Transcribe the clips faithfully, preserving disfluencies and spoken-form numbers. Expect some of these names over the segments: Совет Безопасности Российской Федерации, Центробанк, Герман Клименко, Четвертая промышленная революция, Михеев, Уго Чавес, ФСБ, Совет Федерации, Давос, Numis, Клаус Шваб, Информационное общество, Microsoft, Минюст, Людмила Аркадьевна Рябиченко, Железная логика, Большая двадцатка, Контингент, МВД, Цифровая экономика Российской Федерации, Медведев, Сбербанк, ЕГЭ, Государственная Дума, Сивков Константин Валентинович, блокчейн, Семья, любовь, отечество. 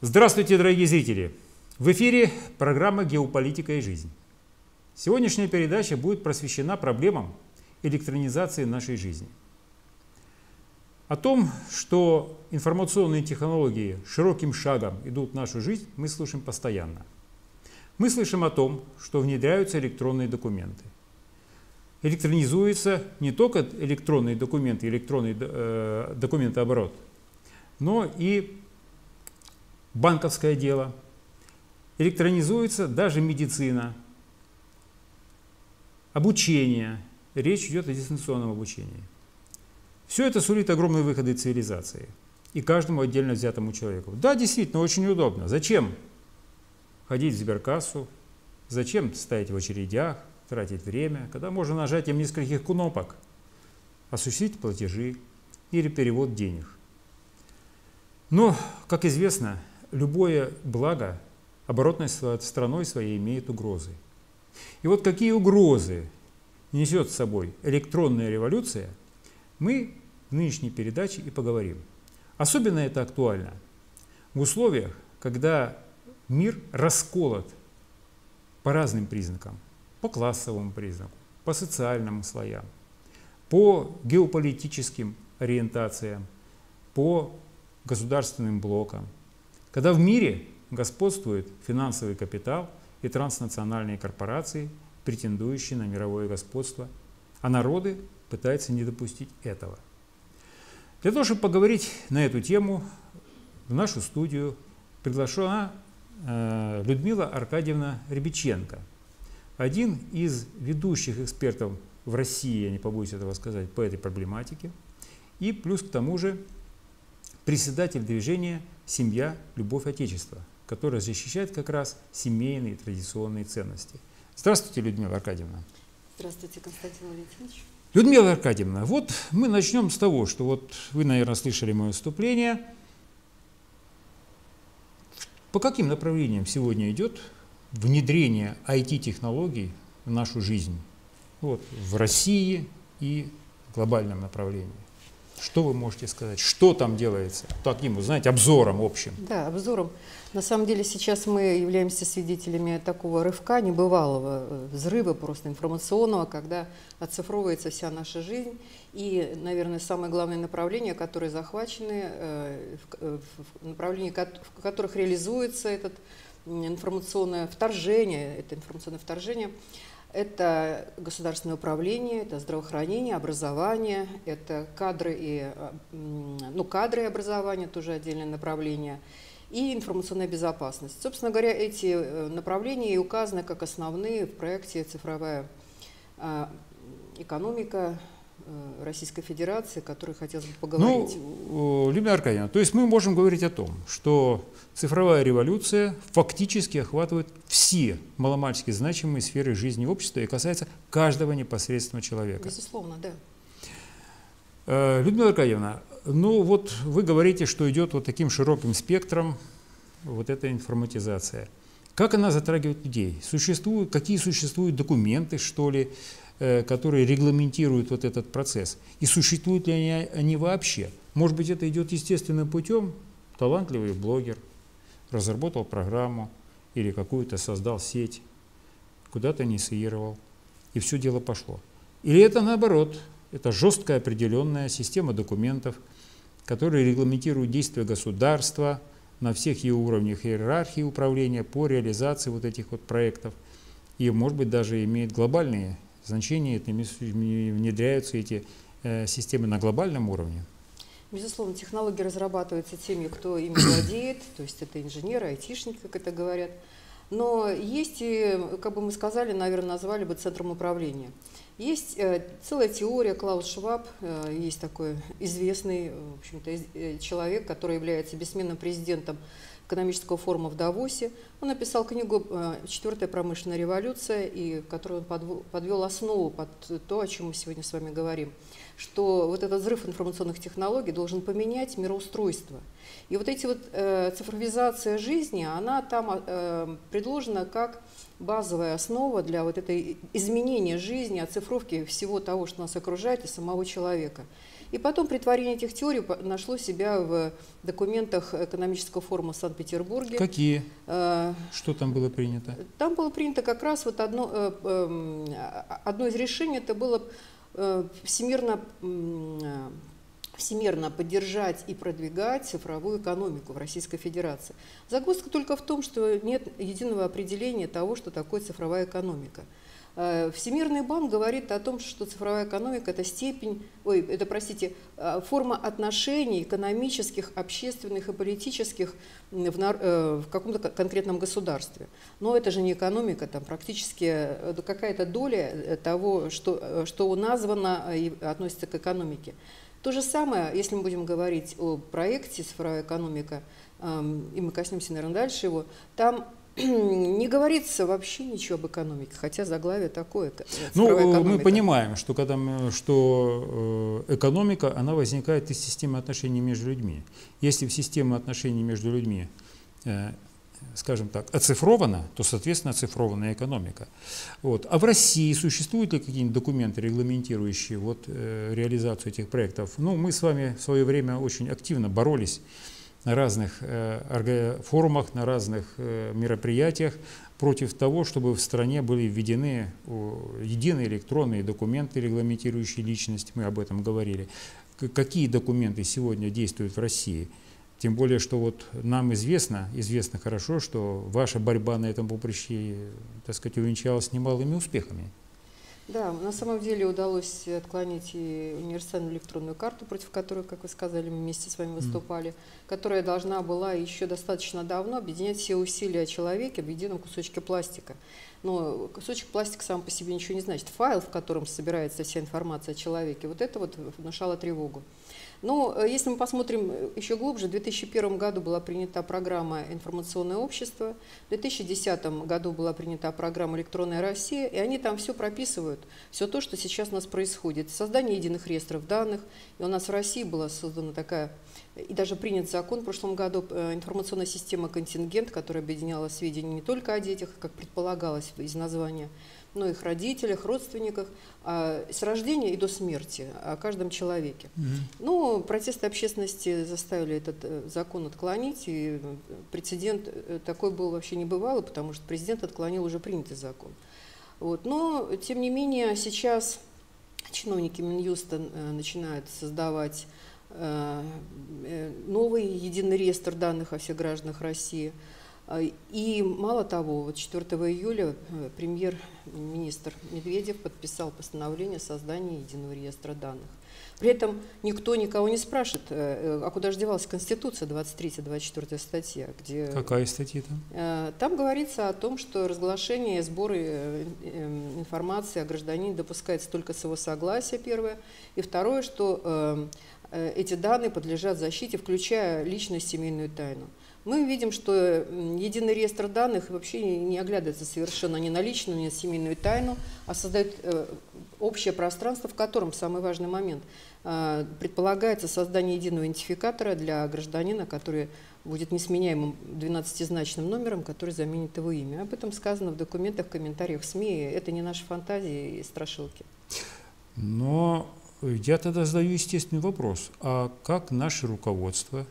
Здравствуйте, дорогие зрители! В эфире программа «Геополитика и жизнь». Сегодняшняя передача будет посвящена проблемам электронизации нашей жизни. О том, что информационные технологии широким шагом идут в нашу жизнь, мы слышим постоянно. Мы слышим о том, что внедряются электронные документы. Электронизуются не только электронные документы, электронный э, документооборот, но и банковское дело, электронизуется даже медицина, обучение, речь идет о дистанционном обучении. Все это сулит огромные выходы цивилизации и каждому отдельно взятому человеку. Да, действительно, очень удобно. Зачем ходить в сберкассу, зачем стоять в очередях, тратить время, когда можно нажатием нескольких кнопок осуществить платежи или перевод денег. Но, как известно, любое благо оборотной стороной своей имеет угрозы. И вот какие угрозы несет с собой электронная революция, мы в нынешней передаче и поговорим. Особенно это актуально в условиях, когда мир расколот по разным признакам, по классовому признаку, по социальным слоям, по геополитическим ориентациям, по государственным блокам, когда в мире господствует финансовый капитал и транснациональные корпорации, претендующие на мировое господство, а народы пытаются не допустить этого. Для того, чтобы поговорить на эту тему, в нашу студию приглашена Людмила Аркадьевна Рябиченко, один из ведущих экспертов в России, я не побоюсь этого сказать, по этой проблематике, и плюс к тому же председатель движения «Семья, любовь, отечество», которое защищает как раз семейные традиционные ценности. Здравствуйте, Людмила Аркадьевна. Здравствуйте, Константин Валентинович. Людмила Аркадьевна, вот мы начнем с того, что вот вы, наверное, слышали мое выступление. По каким направлениям сегодня идет внедрение ай ти технологий в нашу жизнь? Вот, в России и в глобальном направлении. Что вы можете сказать? Что там делается? Таким, знаете, обзором общим. Да, обзором. На самом деле сейчас мы являемся свидетелями такого рывка, небывалого взрыва просто информационного, когда оцифровывается вся наша жизнь. И, наверное, самое главное направление, которые захвачены, направление, в которых реализуется это информационное вторжение, это информационное вторжение, это государственное управление, это здравоохранение, образование, это кадры и, ну, кадры и образование, тоже отдельное направление, и информационная безопасность. Собственно говоря, эти направления и указаны как основные в проекте «Цифровая экономика Российской Федерации», о которой хотелось бы поговорить. Ну, Людмила Аркадьевна, то есть мы можем говорить о том, что цифровая революция фактически охватывает все маломальски значимые сферы жизни общества и касается каждого непосредственного человека. Безусловно, да. Людмила Аркадьевна, ну вот вы говорите, что идет вот таким широким спектром вот эта информатизация. Как она затрагивает людей? Существуют, какие существуют документы, что ли, которые регламентируют вот этот процесс? И существуют ли они, они вообще? Может быть, это идет естественным путем? Талантливый блогер разработал программу или какую-то создал сеть, куда-то инициировал, и все дело пошло. Или это наоборот, это жесткая определенная система документов, которые регламентируют действия государства на всех ее уровнях иерархии управления по реализации вот этих вот проектов. И, может быть, даже имеет глобальные значение, внедряются эти э, системы на глобальном уровне? Безусловно, технологии разрабатываются теми, кто ими владеет, то есть это инженеры, айтишники, как это говорят. Но есть и, как бы мы сказали, наверное, назвали бы центром управления. Есть э, целая теория, Клаус Шваб, э, есть такой известный, в общем-то, э, человек, который является бессменным президентом экономического форума в Давосе. Он написал книгу «Четвертая промышленная революция», и которую он подвел основу под то, о чем мы сегодня с вами говорим, что вот этот взрыв информационных технологий должен поменять мироустройство. И вот эти вот э, цифровизация жизни, она там э, предложена как базовая основа для вот этой изменения жизни, оцифровки всего того, что нас окружает, и самого человека. И потом претворение этих теорий нашло себя в документах экономического форума Санкт-Петербурге. Какие? Э, Что там было принято? Там было принято как раз вот одно, э, э, одно из решений, это было э, всемирно, э, всемирно поддержать и продвигать цифровую экономику в Российской Федерации. Загвоздка только в том, что нет единого определения того, что такое цифровая экономика. Всемирный банк говорит о том, что цифровая экономика – это степень, ой, это, простите, форма отношений экономических, общественных и политических в, в каком-то конкретном государстве. Но это же не экономика, там практически какая-то доля того, что, что названо и относится к экономике. То же самое, если мы будем говорить о проекте «Цифровая экономика», и мы коснемся, наверное, дальше его, там не говорится вообще ничего об экономике, хотя заглавие такое. Ну, мы понимаем, что, когда, что экономика, она возникает из системы отношений между людьми. Если в системе отношений между людьми, скажем так, оцифрована, то, соответственно, оцифрованная экономика. Вот. А в России существуют ли какие-нибудь документы, регламентирующие вот, реализацию этих проектов? Ну, мы с вами в свое время очень активно боролись на разных э, форумах, на разных э, мероприятиях против того, чтобы в стране были введены о, единые электронные документы, регламентирующие личность. Мы об этом говорили. К- какие документы сегодня действуют в России? Тем более, что вот нам известно, известно хорошо, что ваша борьба на этом поприще, так сказать, увенчалась немалыми успехами. Да, на самом деле удалось отклонить и универсальную электронную карту, против которой, как вы сказали, мы вместе с вами выступали, mm. которая должна была еще достаточно давно объединять все усилия человека в едином кусочке пластика. Но кусочек пластика сам по себе ничего не значит. Файл, в котором собирается вся информация о человеке, вот это вот внушало тревогу. Но если мы посмотрим еще глубже, в две тысячи первом году была принята программа «Информационное общество», в две тысячи десятом году была принята программа «Электронная Россия», и они там все прописывают, все то, что сейчас у нас происходит. Создание единых реестров данных, и у нас в России была создана такая, и даже принят закон в прошлом году, информационная система «Контингент», которая объединяла сведения не только о детях, как предполагалось из названия, но их родителях, родственниках, а, с рождения и до смерти, о каждом человеке. Mm-hmm. Ну, протесты общественности заставили этот э, закон отклонить, и прецедент э, такой был вообще небывалый, потому что президент отклонил уже принятый закон. Вот. Но, тем не менее, сейчас чиновники Минюста э, начинают создавать э, новый единый реестр данных о всех гражданах России. И мало того, вот четвёртого июля премьер-министр Медведев подписал постановление о создании единого реестра данных. При этом никто никого не спрашивает, а куда же девалась Конституция, двадцать третья двадцать четвёртая статья. Где... Какая статья там? Там говорится о том, что разглашение и сборы информации о гражданине допускается только с его согласия, первое. И второе, что эти данные подлежат защите, включая личную семейную тайну. Мы видим, что единый реестр данных вообще не оглядывается совершенно ни на личную, ни на семейную тайну, а создает общее пространство, в котором, самый важный момент, предполагается создание единого идентификатора для гражданина, который будет несменяемым двенадцатизначным номером, который заменит его имя. Об этом сказано в документах, в комментариях, в СМИ. Это не наши фантазии и страшилки. Но я тогда задаю естественный вопрос. А как наше руководство...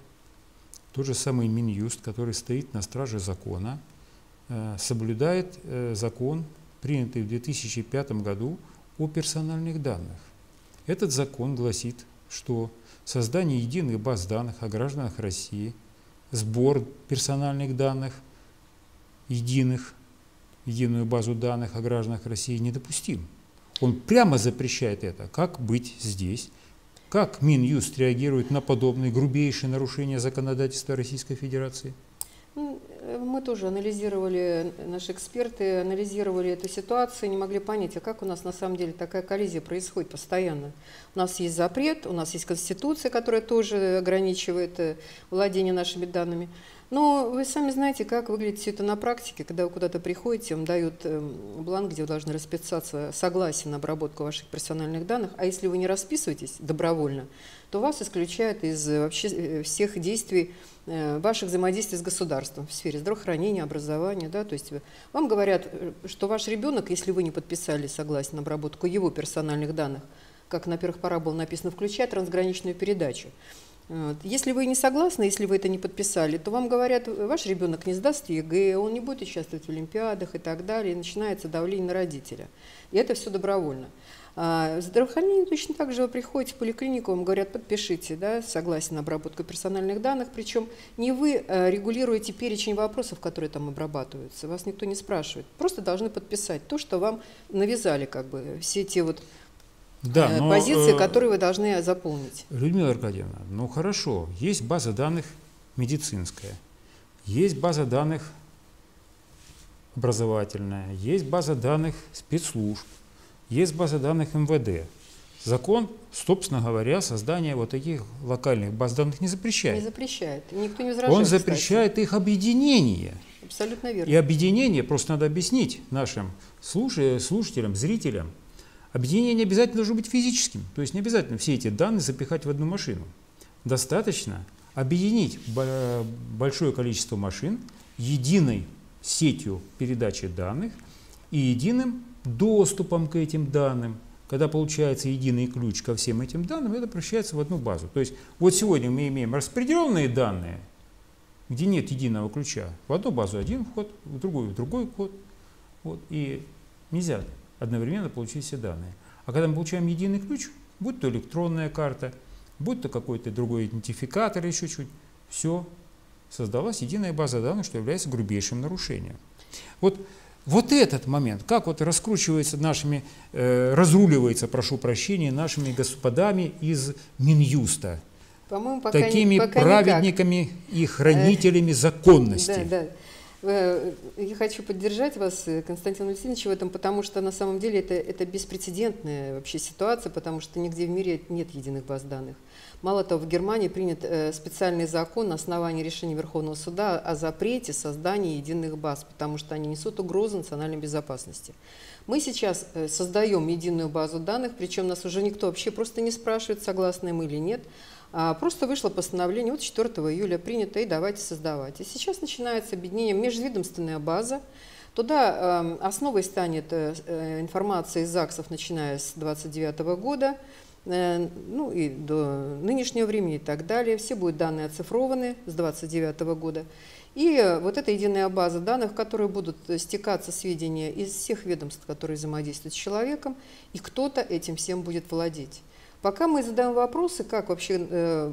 Тот же самый Минюст, который стоит на страже закона, соблюдает закон, принятый в две тысячи пятом году, о персональных данных. Этот закон гласит, что создание единой базы данных о гражданах России, сбор персональных данных, единых, единую базу данных о гражданах России недопустим. Он прямо запрещает это. Как быть здесь? Как Минюст реагирует на подобные грубейшие нарушения законодательства Российской Федерации? Мы тоже анализировали, наши эксперты анализировали эту ситуацию, не могли понять, а как у нас на самом деле такая коллизия происходит постоянно. У нас есть запрет, у нас есть Конституция, которая тоже ограничивает владение нашими данными. Но вы сами знаете, как выглядит все это на практике, когда вы куда-то приходите, вам дают бланк, где вы должны расписаться, согласие на обработку ваших персональных данных, а если вы не расписываетесь добровольно, то вас исключают из вообще всех действий, ваших взаимодействий с государством в сфере здравоохранения, образования. Да? То есть вам говорят, что ваш ребенок, если вы не подписали согласие на обработку его персональных данных, как на первых порах было написано, включая трансграничную передачу. Если вы не согласны, если вы это не подписали, то вам говорят, ваш ребенок не сдаст ЕГЭ, он не будет участвовать в олимпиадах и так далее, и начинается давление на родителя. И это все добровольно. В здравоохранении точно так же вы приходите в поликлинику, вам говорят, подпишите, да, согласие на обработку персональных данных, причем не вы регулируете перечень вопросов, которые там обрабатываются, вас никто не спрашивает, просто должны подписать то, что вам навязали, как бы, все те вот... Да, но, позиции, которые вы должны заполнить. Людмила Аркадьевна, ну хорошо, есть база данных медицинская, есть база данных образовательная, есть база данных спецслужб, есть база данных МВД. Закон, собственно говоря, создание вот таких локальных баз данных не запрещает. Не запрещает, никто не возражает. Он запрещает, кстати, их объединение. Абсолютно верно. И объединение, просто надо объяснить нашим слушателям, зрителям, объединение не обязательно должно быть физическим, то есть не обязательно все эти данные запихать в одну машину. Достаточно объединить большое количество машин единой сетью передачи данных и единым доступом к этим данным. Когда получается единый ключ ко всем этим данным, это превращается в одну базу. То есть вот сегодня мы имеем распределенные данные, где нет единого ключа. В одну базу один вход, в другую в другой вход. Вот, и нельзя одновременно получить все данные. А когда мы получаем единый ключ, будь то электронная карта, будь то какой-то другой идентификатор, еще чуть-чуть, все, создалась единая база данных, что является грубейшим нарушением. Вот, вот этот момент, как вот раскручивается нашими, э, разруливается, прошу прощения, нашими господами из Минюста, такими не, праведниками никак. И хранителями законности. Да, да. Я хочу поддержать вас, Константин Валентинович, в этом, потому что на самом деле это, это беспрецедентная вообще ситуация, потому что нигде в мире нет единых баз данных. Мало того, в Германии принят специальный закон на основании решения Верховного суда о запрете создания единых баз, потому что они несут угрозу национальной безопасности. Мы сейчас создаем единую базу данных, причем нас уже никто вообще просто не спрашивает, согласны мы или нет. Просто вышло постановление, вот четвёртого июля принято, и давайте создавать. И сейчас начинается объединение, межведомственная база. Туда э, основой станет э, информация из ЗАГСов, начиная с две тысячи двадцать девятого года, э, ну и до нынешнего времени и так далее. Все будут данные оцифрованы с две тысячи двадцать девятого года. И вот эта единая база данных, в которой будут стекаться сведения из всех ведомств, которые взаимодействуют с человеком, и кто-то этим всем будет владеть. Пока мы задаем вопросы, как вообще э,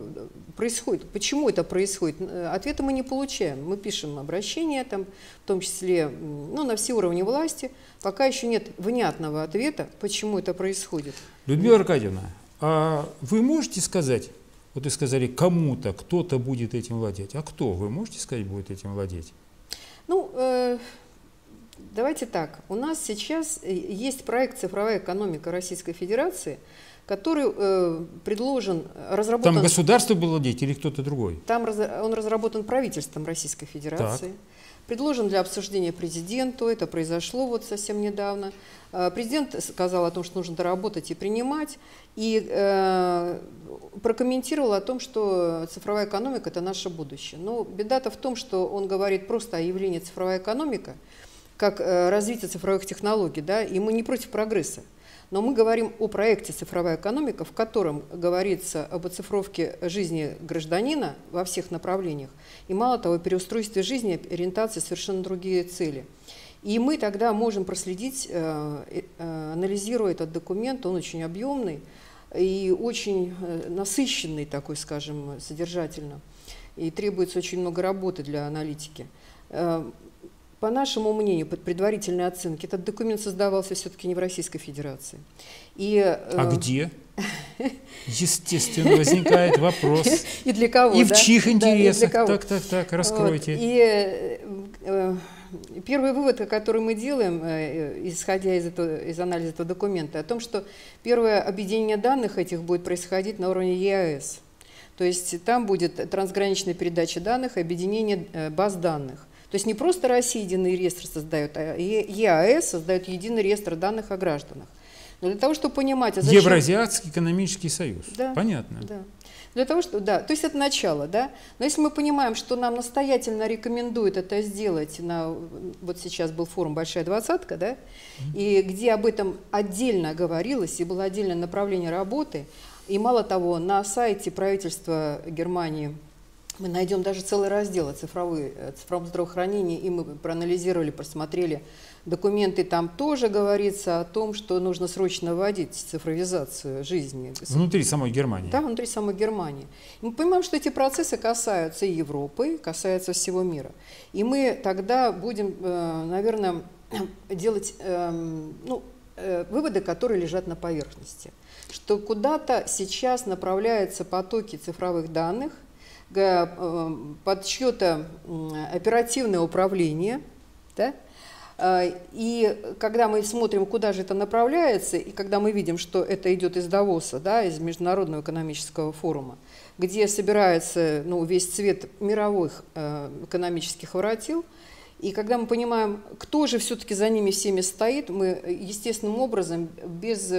происходит, почему это происходит, ответа мы не получаем. Мы пишем обращения, там, в том числе ну, на все уровни власти. Пока еще нет внятного ответа, почему это происходит. Людмила Аркадьевна, а вы можете сказать, вот вы сказали, кому-то, кто-то будет этим владеть. А кто, вы можете сказать, будет этим владеть? Ну, э, давайте так. У нас сейчас есть проект «Цифровая экономика Российской Федерации», который э, предложен, разработан... Там государство было владеть или кто-то другой? Там раз, он разработан правительством Российской Федерации, так. Предложен для обсуждения президенту, это произошло вот совсем недавно. Э, президент сказал о том, что нужно доработать и принимать, и э, прокомментировал о том, что цифровая экономика – это наше будущее. Но беда-то в том, что он говорит просто о явлении цифровая экономика, как э, развитие цифровых технологий, да, и мы не против прогресса. Но мы говорим о проекте «Цифровая экономика», в котором говорится об оцифровке жизни гражданина во всех направлениях. И мало того, переустройстве жизни, ориентации совершенно другие цели. И мы тогда можем проследить, анализируя этот документ, он очень объемный и очень насыщенный, такой, скажем, содержательно. И требуется очень много работы для аналитики. По нашему мнению, под предварительной оценкой, этот документ создавался все-таки не в Российской Федерации. И, а э... где? Естественно, возникает вопрос. И для кого? И в чьих интересах? Так, так, так, раскройте. И первый вывод, который мы делаем, исходя из, этого, из анализа этого документа, о том, что первое объединение данных этих будет происходить на уровне ЕАЭС. То есть там будет трансграничная передача данных, объединение баз данных. То есть не просто Россия единый реестр создает, а ЕАЭС создает единый реестр данных о гражданах. Но для того, чтобы понимать... А зачем... Евразийский экономический союз. Да, понятно. Да. Для того, что, да, то есть это начало, да. Но если мы понимаем, что нам настоятельно рекомендуют это сделать, на, вот сейчас был форум «Большая двадцатка», да, mm-hmm. и где об этом отдельно говорилось, и было отдельное направление работы, И мало того, на сайте правительства Германии мы найдем даже целый раздел о цифровой, о цифровом здравоохранении, и мы проанализировали, просмотрели документы, там тоже говорится о том, что нужно срочно вводить цифровизацию жизни. Внутри самой Германии. Да, внутри самой Германии. И мы понимаем, что эти процессы касаются и Европы, касаются всего мира. И мы тогда будем, наверное, делать ну, выводы, которые лежат на поверхности. Что куда-то сейчас направляются потоки цифровых данных, под чье-то оперативное управление, да? И когда мы смотрим, куда же это направляется, и когда мы видим, что это идет из Давоса, да, из Международного экономического форума, где собирается ну, весь цвет мировых экономических воротил, и когда мы понимаем, кто же все-таки за ними всеми стоит, мы естественным образом, без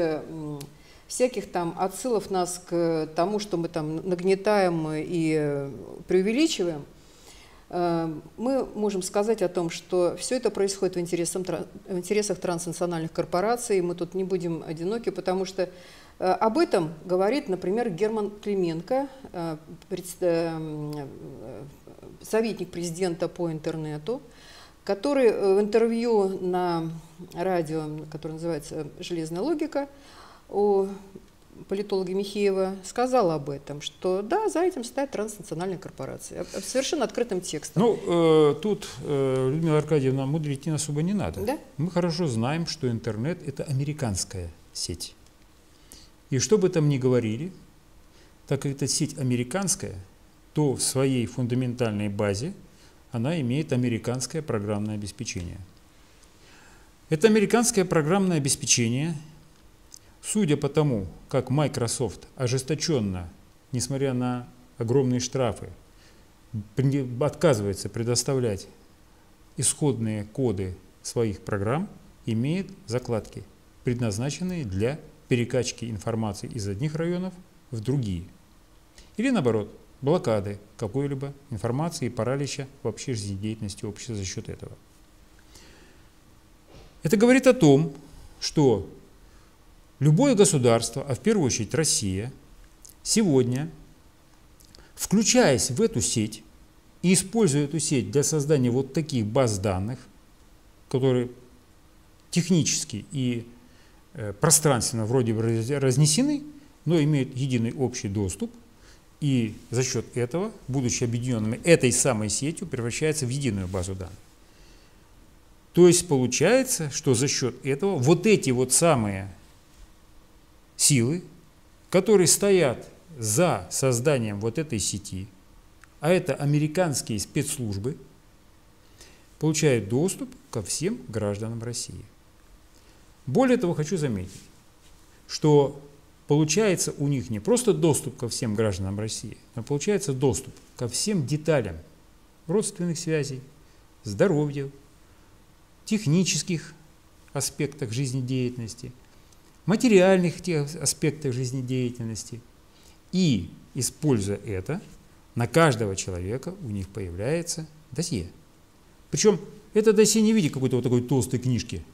всяких там отсылов нас к тому, что мы там нагнетаем и преувеличиваем, мы можем сказать о том, что все это происходит в интересах, в интересах транснациональных корпораций, и мы тут не будем одиноки, потому что об этом говорит, например, Герман Клименко, советник президента по интернету, который в интервью на радио, которое называется «Железная логика», у политолога Михеева сказал об этом, что да, за этим стоят транснациональные корпорации. Совершенно открытым текстом. Ну, э, тут, э, Людмила Аркадьевна, мудрить не особо не надо. Да? Мы хорошо знаем, что интернет – это американская сеть. И что бы там ни говорили, так как эта сеть американская, то в своей фундаментальной базе она имеет американское программное обеспечение. Это американское программное обеспечение – судя по тому, как Microsoft ожесточенно, несмотря на огромные штрафы, отказывается предоставлять исходные коды своих программ, имеет закладки, предназначенные для перекачки информации из одних районов в другие. Или наоборот, блокады какой-либо информации и паралича вообще жизнедеятельности общества за счет этого. Это говорит о том, что любое государство, а в первую очередь Россия, сегодня, включаясь в эту сеть и используя эту сеть для создания вот таких баз данных, которые технически и пространственно вроде бы разнесены, но имеют единый общий доступ, и за счет этого, будучи объединенными этой самой сетью, превращается в единую базу данных. То есть получается, что за счет этого вот эти вот самые силы, которые стоят за созданием вот этой сети, а это американские спецслужбы, получают доступ ко всем гражданам России. Более того, хочу заметить, что получается у них не просто доступ ко всем гражданам России, но получается доступ ко всем деталям родственных связей, здоровья, технических аспектах жизнедеятельности, материальных тех аспектах жизнедеятельности. И, используя это, на каждого человека у них появляется досье. Причем это досье не в виде какой-то вот такой толстой книжки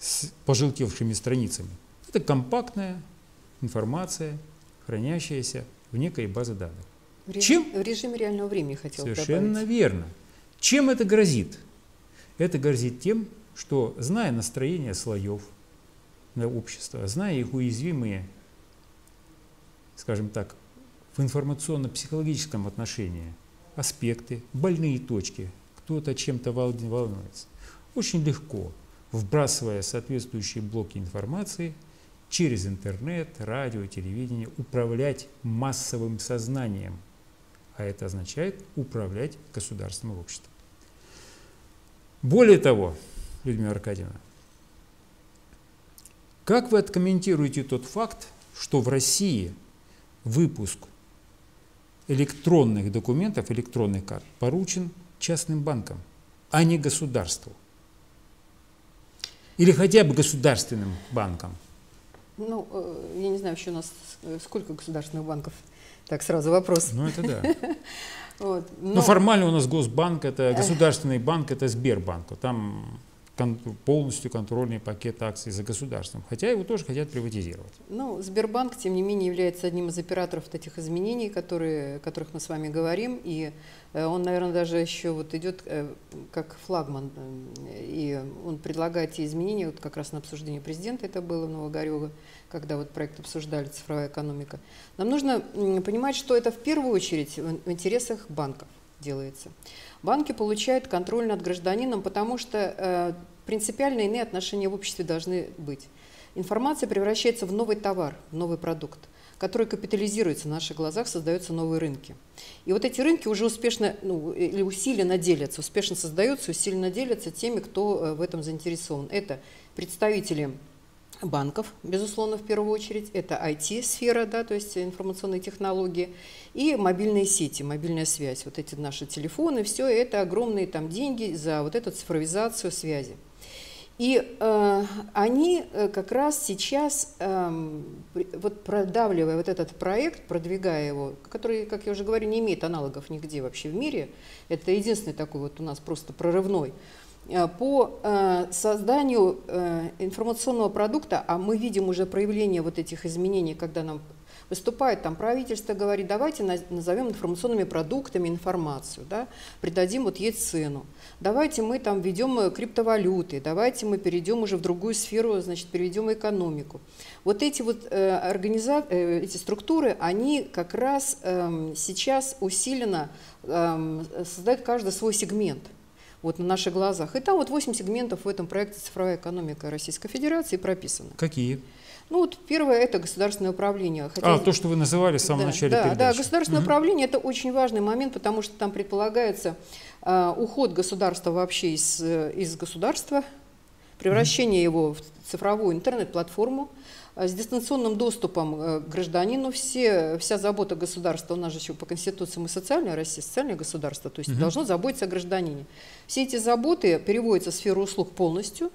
с пожелтевшими страницами. Это компактная информация, хранящаяся в некой базе данных. В, реж... Чем... в режиме реального времени хотел бы добавить. Совершенно верно. Чем это грозит? Это грозит тем, что, зная настроение слоев общества, зная их уязвимые, скажем так, в информационно-психологическом отношении аспекты, больные точки, кто-то чем-то волнуется, очень легко, вбрасывая соответствующие блоки информации, через интернет, радио, телевидение, управлять массовым сознанием, а это означает управлять государством и обществом. Более того, Людмила Аркадьевна, как вы откомментируете тот факт, что в России выпуск электронных документов, электронных карт поручен частным банкам, а не государству? Или хотя бы государственным банкам? Ну, я не знаю, еще у нас сколько государственных банков. Так, сразу вопрос. Ну, это да. Вот, но... но формально у нас Госбанк, это государственный банк, это Сбербанк. Там полностью контрольный пакет акций за государством, хотя его тоже хотят приватизировать. Ну, Сбербанк, тем не менее, является одним из операторов вот этих изменений, которые, о которых мы с вами говорим, и он, наверное, даже еще вот идет как флагман, и он предлагает те изменения, вот как раз на обсуждении президента это было в Новогорево, когда вот проект обсуждали «Цифровая экономика». Нам нужно понимать, что это в первую очередь в интересах банков делается. Банки получают контроль над гражданином, потому что э, принципиально иные отношения в обществе должны быть. Информация превращается в новый товар, в новый продукт, который капитализируется в наших глазах, создаются новые рынки. И вот эти рынки уже успешно, ну, или усиленно делятся, успешно создаются, усиленно делятся теми, кто в этом заинтересован. Это представители банков, безусловно, в первую очередь, это ай ти-сфера, да, то есть информационные технологии, и мобильные сети, мобильная связь, вот эти наши телефоны, все это огромные там деньги за вот эту цифровизацию связи. И э, они как раз сейчас, э, вот продавливая вот этот проект, продвигая его, который, как я уже говорю, не имеет аналогов нигде вообще в мире, это единственный такой вот у нас просто прорывной, по созданию информационного продукта, а мы видим уже проявление вот этих изменений, когда нам выступает там правительство, говорит, давайте назовем информационными продуктами информацию, да, придадим вот ей цену, давайте мы там введем криптовалюты, давайте мы перейдем уже в другую сферу, значит, переведем экономику. Вот эти вот организа... эти структуры, они как раз сейчас усиленно создают каждый свой сегмент. Вот на наших глазах. И там вот восемь сегментов в этом проекте «Цифровая экономика Российской Федерации» прописано. Какие? Ну вот первое – это государственное управление. Хотя... А, то, что вы называли в самом да, начале да, передачи. Да, государственное угу. управление – это очень важный момент, потому что там предполагается э, уход государства вообще из, э, из государства, превращение угу. его в цифровую интернет-платформу, с дистанционным доступом к гражданину. Все, вся забота государства, у нас же еще по Конституции мы социальная Россия, социальное государство, то есть угу. должно заботиться о гражданине. Все эти заботы переводятся в сферу услуг полностью,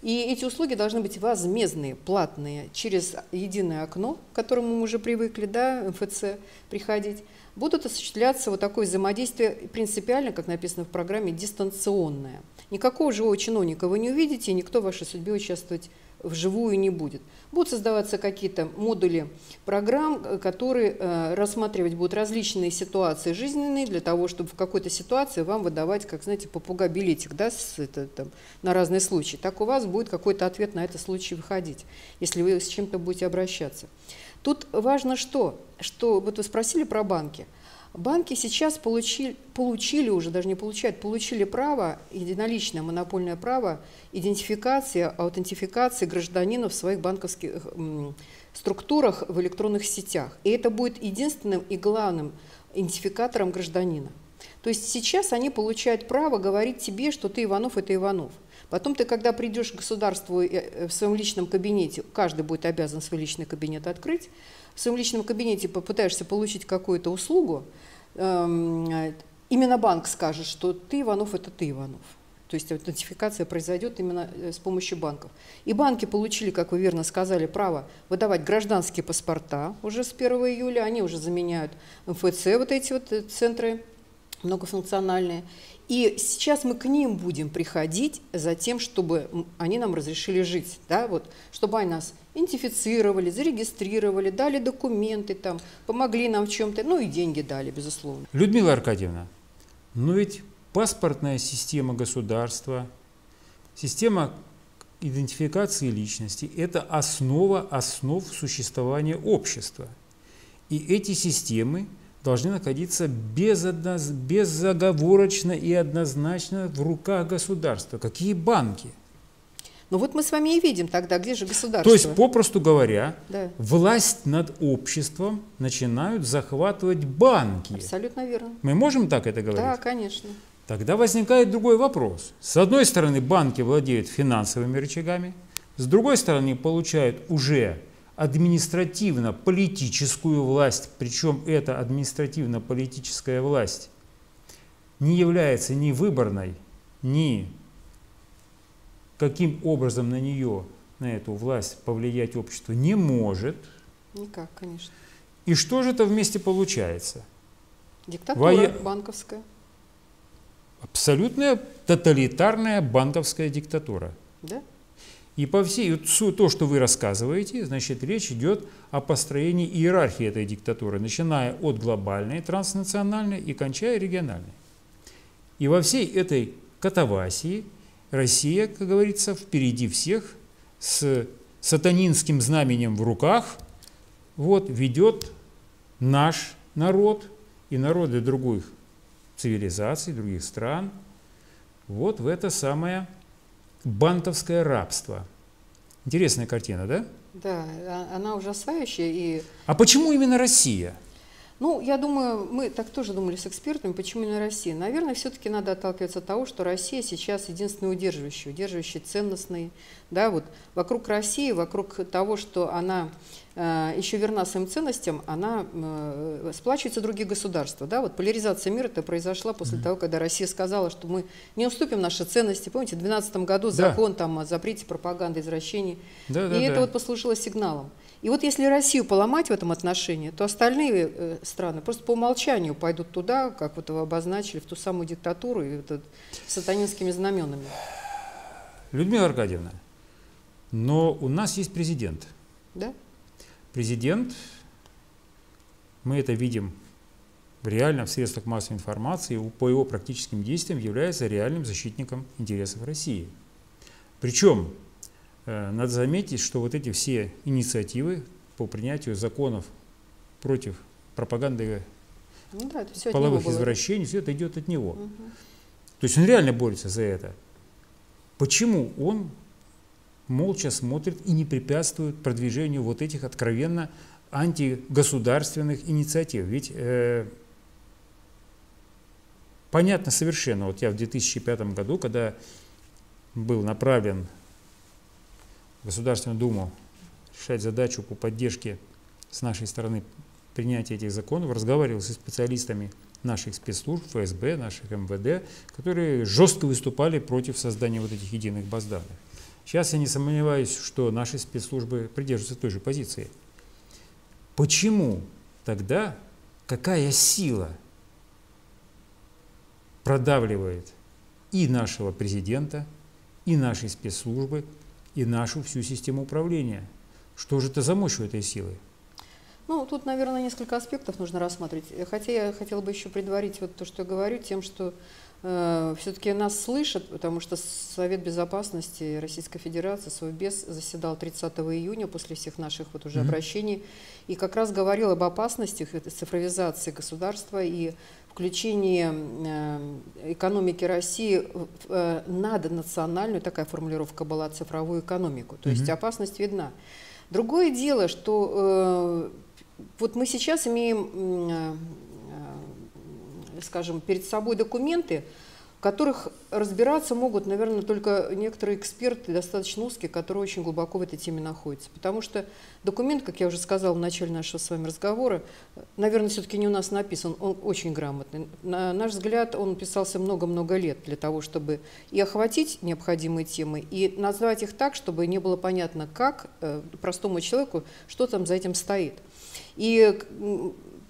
и эти услуги должны быть возмездные, платные, через единое окно, к которому мы уже привыкли, да, эм эф цэ приходить, будут осуществляться вот такое взаимодействие принципиально, как написано в программе, дистанционное. Никакого живого чиновника вы не увидите, и никто в вашей судьбе участвовать вживую не будет. Будут создаваться какие-то модули программ, которые э, рассматривать будут различные ситуации жизненные, для того, чтобы в какой-то ситуации вам выдавать, как, знаете, попугай билетик, да, с, это, там, на разные случаи. Так у вас будет какой-то ответ на этот случай выходить, если вы с чем-то будете обращаться. Тут важно что? Что вот вы спросили про банки. Банки сейчас получили, получили уже, даже не получают, получили право, единоличное монопольное право идентификации, аутентификации гражданина в своих банковских м, структурах в электронных сетях. И это будет единственным и главным идентификатором гражданина. То есть сейчас они получают право говорить тебе, что ты Иванов, это Иванов. Потом ты, когда придешь к государству в своем личном кабинете, каждый будет обязан свой личный кабинет открыть, в своем личном кабинете попытаешься получить какую-то услугу, именно банк скажет, что ты Иванов, это ты Иванов. То есть аутентификация произойдет именно с помощью банков. И банки получили, как вы верно сказали, право выдавать гражданские паспорта уже с первого июля. Они уже заменяют эм эф цэ, вот эти вот центры многофункциональные. И сейчас мы к ним будем приходить за тем, чтобы они нам разрешили жить, да, вот, чтобы они нас идентифицировали, зарегистрировали, дали документы, там, помогли нам в чем-то, ну и деньги дали, безусловно. Людмила Аркадьевна, но ведь паспортная система государства, система идентификации личности – это основа основ существования общества. И эти системы должны находиться безодноз... безоговорочно и однозначно в руках государства. Какие банки? Ну вот мы с вами и видим тогда, где же государство. То есть, попросту говоря, да. власть над обществом начинают захватывать банки. Абсолютно верно. Мы можем так это говорить? Да, конечно. Тогда возникает другой вопрос. С одной стороны, банки владеют финансовыми рычагами, с другой стороны, получают уже административно-политическую власть, причем эта административно-политическая власть не является ни выборной, ни каким образом на нее, на эту власть повлиять общество не может. Никак, конечно. И что же это вместе получается? Диктатура Во... банковская. Абсолютная тоталитарная банковская диктатура. Да? И по всей, то, что вы рассказываете, значит, речь идет о построении иерархии этой диктатуры, начиная от глобальной, транснациональной и кончая региональной. И во всей этой катавасии Россия, как говорится, впереди всех, с сатанинским знаменем в руках, вот, ведет наш народ и народы других цивилизаций, других стран вот в это самое бантовское рабство. Интересная картина, да? Да, она ужасающая. И... А почему именно Россия? Ну, я думаю, мы так тоже думали с экспертами, почему именно Россия. Наверное, все-таки надо отталкиваться от того, что Россия сейчас единственная удерживающая, удерживающая ценностные. Да, вот вокруг России, вокруг того, что она э, еще верна своим ценностям, она э, сплачивается другие государства. Да? Вот поляризация мира-то произошла после mm-hmm. того, когда Россия сказала, что мы не уступим наши ценности. Помните, в две тысячи двенадцатом году да. закон там, о запрете пропаганды, извращений. Да, да, и да, это да. вот послужило сигналом. И вот если Россию поломать в этом отношении, то остальные э, страны просто по умолчанию пойдут туда, как вот вы обозначили, в ту самую диктатуру и вот, с сатанинскими знаменами. Людмила Аркадьевна, но у нас есть президент. Да? Президент, мы это видим реально в средствах массовой информации, по его практическим действиям является реальным защитником интересов России. Причем... Надо заметить, что вот эти все инициативы по принятию законов против пропаганды ну, да, половых извращений, все это идет от него. Угу. То есть он реально борется за это. Почему он молча смотрит и не препятствует продвижению вот этих откровенно антигосударственных инициатив? Ведь э, понятно совершенно, вот я в две тысячи пятом году, когда был направлен... Государственную Думу решать задачу по поддержке с нашей стороны принятия этих законов, разговаривал со специалистами наших спецслужб, ФСБ, наших МВД, которые жестко выступали против создания вот этих единых баз данных. Сейчас я не сомневаюсь, что наши спецслужбы придерживаются той же позиции. Почему тогда какая сила продавливает и нашего президента, и наши спецслужбы, и нашу всю систему управления? Что же это за мощь у этой силы? Ну, тут, наверное, несколько аспектов нужно рассматривать. Хотя я хотела бы еще предварить вот то, что я говорю, тем, что э, все-таки нас слышат, потому что Совет Безопасности Российской Федерации, Совбез, заседал тридцатого июня после всех наших вот уже mm-hmm. обращений и как раз говорил об опасностях цифровизации государства и включение экономики России в надонациональную, такая формулировка была, цифровую экономику. То [S2] Mm-hmm. [S1] Есть опасность видна. Другое дело, что э, вот мы сейчас имеем, э, скажем, перед собой документы, в которых разбираться могут, наверное, только некоторые эксперты, достаточно узкие, которые очень глубоко в этой теме находятся. Потому что документ, как я уже сказала в начале нашего с вами разговора, наверное, все-таки не у нас написан, он очень грамотный. На наш взгляд, он писался много-много лет для того, чтобы и охватить необходимые темы, и назвать их так, чтобы не было понятно, как простому человеку, что там за этим стоит. И...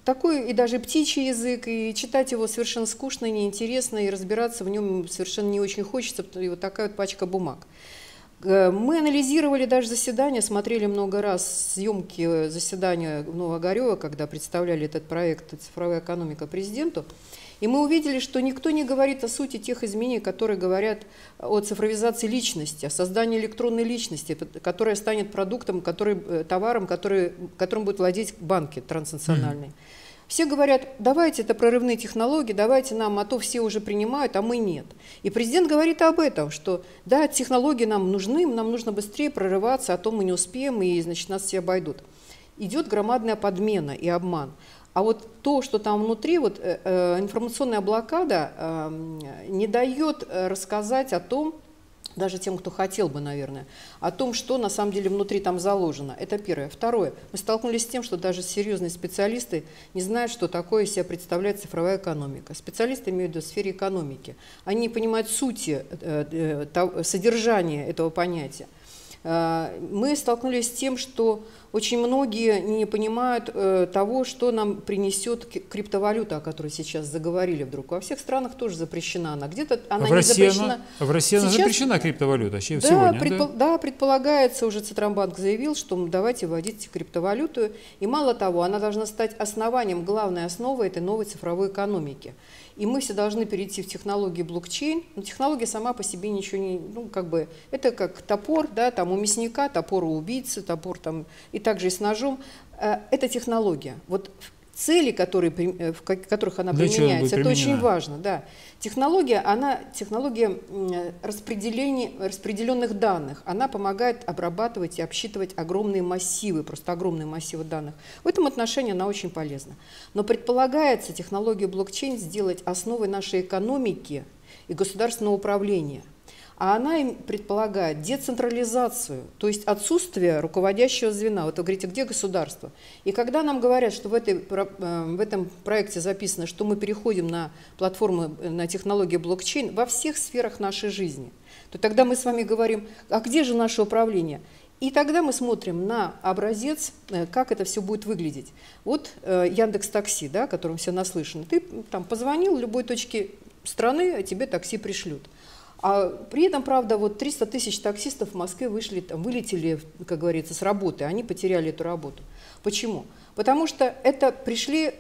Такой и даже птичий язык, и читать его совершенно скучно, неинтересно, и разбираться в нем совершенно не очень хочется, и вот такая вот пачка бумаг. Мы анализировали даже заседания, смотрели много раз съемки заседания Новогарева, когда представляли этот проект «Цифровая экономика» президенту, и мы увидели, что никто не говорит о сути тех изменений, которые говорят о цифровизации личности, о создании электронной личности, которая станет продуктом, который, товаром, который, которым будут владеть банки транснациональные. Mm-hmm. Все говорят, давайте, это прорывные технологии, давайте нам, а то все уже принимают, а мы нет. И президент говорит об этом, что да, технологии нам нужны, нам нужно быстрее прорываться, а то мы не успеем, и значит, нас все обойдут. Идет громадная подмена и обман. А вот то, что там внутри, вот, э, информационная блокада э, не дает рассказать о том, даже тем, кто хотел бы, наверное, о том, что на самом деле внутри там заложено. Это первое. Второе. Мы столкнулись с тем, что даже серьезные специалисты не знают, что такое из себя представляет цифровая экономика. Специалисты имеют в виду в сфере экономики. Они не понимают сути, э, э, содержания этого понятия. Мы столкнулись с тем, что очень многие не понимают э, того, что нам принесет криптовалюта, о которой сейчас заговорили вдруг. Во всех странах тоже запрещена она. Где-то она в не запрещена. Она, в России сейчас... она запрещена, криптовалюта, чем да, сегодня. Предпо... Да? да, предполагается, уже Центробанк заявил, что давайте вводить криптовалюту. И мало того, она должна стать основанием, главной основой этой новой цифровой экономики. И мы все должны перейти в технологии блокчейн. Но технология сама по себе ничего не... Ну, как бы, это как топор, да, там у мясника, топор у убийцы, топор там... И также и с ножом. Это технология. Вот цели, которые, в которых она для применяется, это очень важно. Да. Технология, она, технология распределения, распределенных данных, она помогает обрабатывать и обсчитывать огромные массивы, просто огромные массивы данных. В этом отношении она очень полезна. Но предполагается технологию блокчейн сделать основой нашей экономики и государственного управления. А она им предполагает децентрализацию, то есть отсутствие руководящего звена. Вот вы говорите, где государство? И когда нам говорят, что в, этой, в этом проекте записано, что мы переходим на платформу, на технологию блокчейн во всех сферах нашей жизни, то тогда мы с вами говорим, а где же наше управление? И тогда мы смотрим на образец, как это все будет выглядеть. Вот Яндекс.Такси, да, о котором все наслышаны. Ты там позвонил в любой точке страны, а тебе такси пришлют. А при этом, правда, вот триста тысяч таксистов в Москве вышли, вылетели, как говорится, с работы, они потеряли эту работу. Почему? Потому что это пришли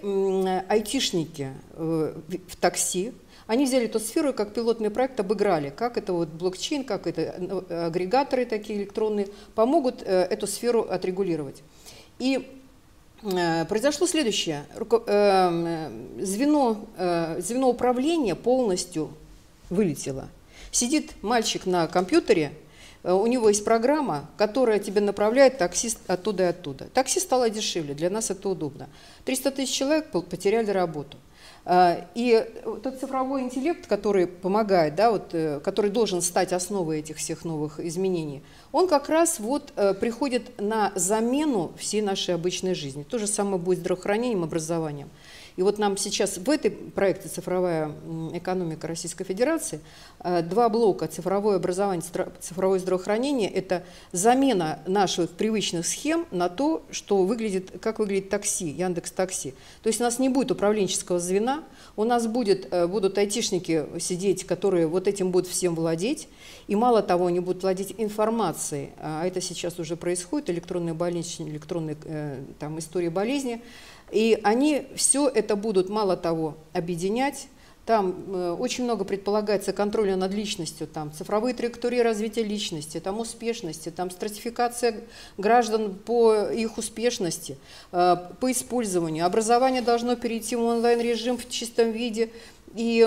айтишники в такси, они взяли эту сферу и как пилотный проект обыграли, как это вот блокчейн, как это агрегаторы такие электронные помогут эту сферу отрегулировать. И произошло следующее, звено, звено управления полностью вылетело. Сидит мальчик на компьютере, у него есть программа, которая тебе направляет таксист оттуда и оттуда. Такси стало дешевле, для нас это удобно. триста тысяч человек потеряли работу. И тот цифровой интеллект, который помогает, да, вот, который должен стать основой этих всех новых изменений, он как раз вот приходит на замену всей нашей обычной жизни. То же самое будет с здравоохранением, образованием. И вот нам сейчас в этой проекте «Цифровая экономика Российской Федерации» два блока: цифровое образование, цифровое здравоохранение. Это замена наших привычных схем на то, что выглядит, как выглядит такси, Яндекс.Такси. То есть у нас не будет управленческого звена, у нас будет, будут айтишники сидеть, которые вот этим будут всем владеть. И мало того, они будут владеть информацией, а это сейчас уже происходит, электронные больничные, электронные там, истории болезни. И они все это будут, мало того, объединять. Там очень много предполагается контроля над личностью, там цифровые траектории развития личности, там успешности, там стратификация граждан по их успешности, по использованию. Образование должно перейти в онлайн-режим в чистом виде и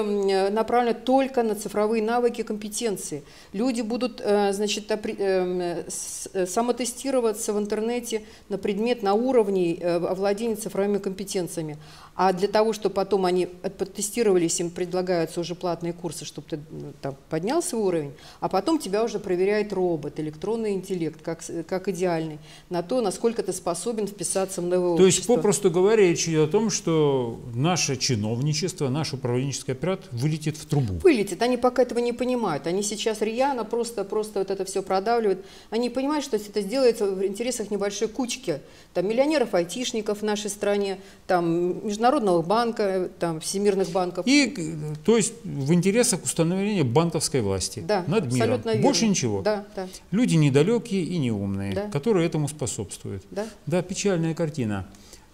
направлено только на цифровые навыки и компетенции. Люди будут, значит, самотестироваться в интернете на предмет, на уровне овладения цифровыми компетенциями. А для того, чтобы потом они подтестировались, им предлагаются уже платные курсы, чтобы ты там поднял свой уровень, а потом тебя уже проверяет робот, электронный интеллект, как, как идеальный, на то, насколько ты способен вписаться в новое то общество. То есть, попросту говоря, речь идет о том, что наше чиновничество, наш управленческий аппарат вылетит в трубу. Вылетит. Они пока этого не понимают. Они сейчас рьяно просто, просто вот это все продавливают. Они понимают, что это сделается в интересах небольшой кучки. Там миллионеров-айтишников в нашей стране, там международных Народного банка, там, всемирных банков. И, то есть, в интересах установления банковской власти, да, над миром. Верно. Больше ничего. Да, да. Люди недалекие и неумные, да, которые этому способствуют. Да. Да, печальная картина.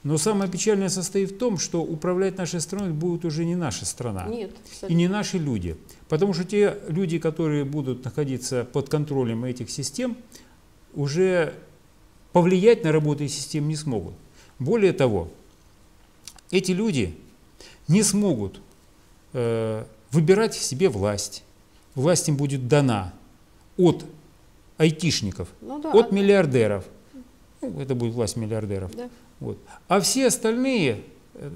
Но самое печальное состоит в том, что управлять нашей страной будет уже не наша страна. Нет, и не наши люди. Потому что те люди, которые будут находиться под контролем этих систем, уже повлиять на работу этих систем не смогут. Более того, эти люди не смогут э, выбирать себе власть. Власть им будет дана от айтишников, ну, да, от миллиардеров. Ну, это будет власть миллиардеров. Да. Вот. А все остальные, э,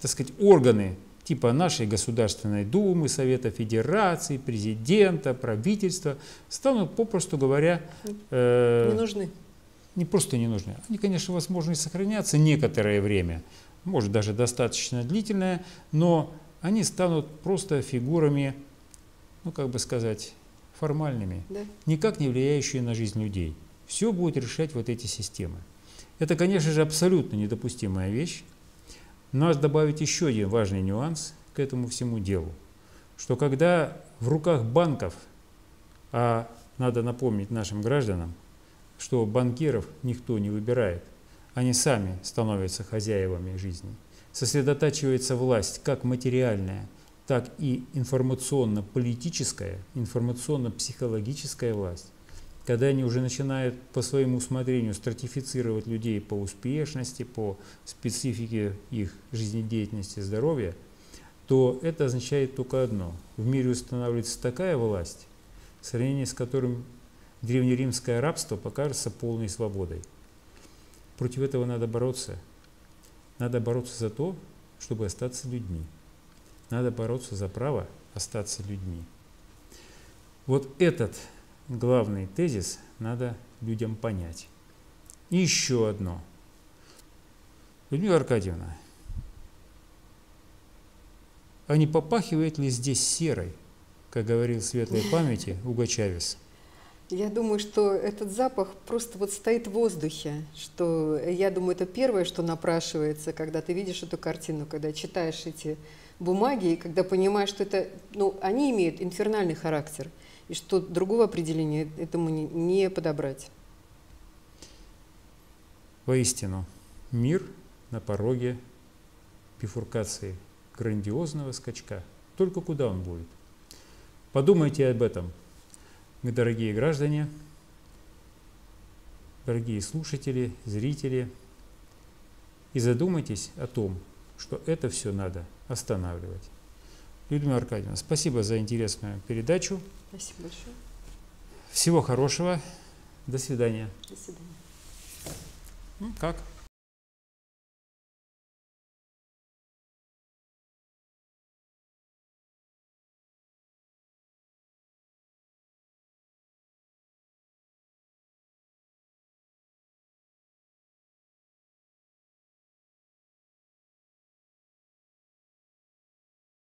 так сказать, органы типа нашей Государственной Думы, Совета Федерации, президента, правительства, станут, попросту говоря, э, не нужны. Не просто не нужны. Они, конечно, возможно, и сохранятся некоторое время, может даже достаточно длительное, но они станут просто фигурами, ну как бы сказать, формальными, да, никак не влияющие на жизнь людей. Все будет решать вот эти системы. Это, конечно же, абсолютно недопустимая вещь. Но надо добавить еще один важный нюанс к этому всему делу, что когда в руках банков, а надо напомнить нашим гражданам, что банкиров никто не выбирает, они сами становятся хозяевами жизни, сосредотачивается власть как материальная, так и информационно-политическая, информационно-психологическая власть, когда они уже начинают по своему усмотрению стратифицировать людей по успешности, по специфике их жизнедеятельности, здоровья, то это означает только одно. В мире устанавливается такая власть, в сравнении с которым древнеримское рабство покажется полной свободой. Против этого надо бороться. Надо бороться за то, чтобы остаться людьми. Надо бороться за право остаться людьми. Вот этот главный тезис надо людям понять. И еще одно. Людмила Аркадьевна, а не попахивает ли здесь серой, как говорил в светлой памяти Уго Чавес? Я думаю, что этот запах просто вот стоит в воздухе, что, я думаю, это первое, что напрашивается, когда ты видишь эту картину, когда читаешь эти бумаги, и когда понимаешь, что это, ну, они имеют инфернальный характер, и что другого определения этому не, не подобрать. Воистину, мир на пороге бифуркации, грандиозного скачка. Только куда он будет? Подумайте об этом. Дорогие граждане, дорогие слушатели, зрители, и задумайтесь о том, что это все надо останавливать. Людмила Аркадьевна, спасибо за интересную передачу. Спасибо большое. Всего хорошего. До свидания. До свидания. Ну, как?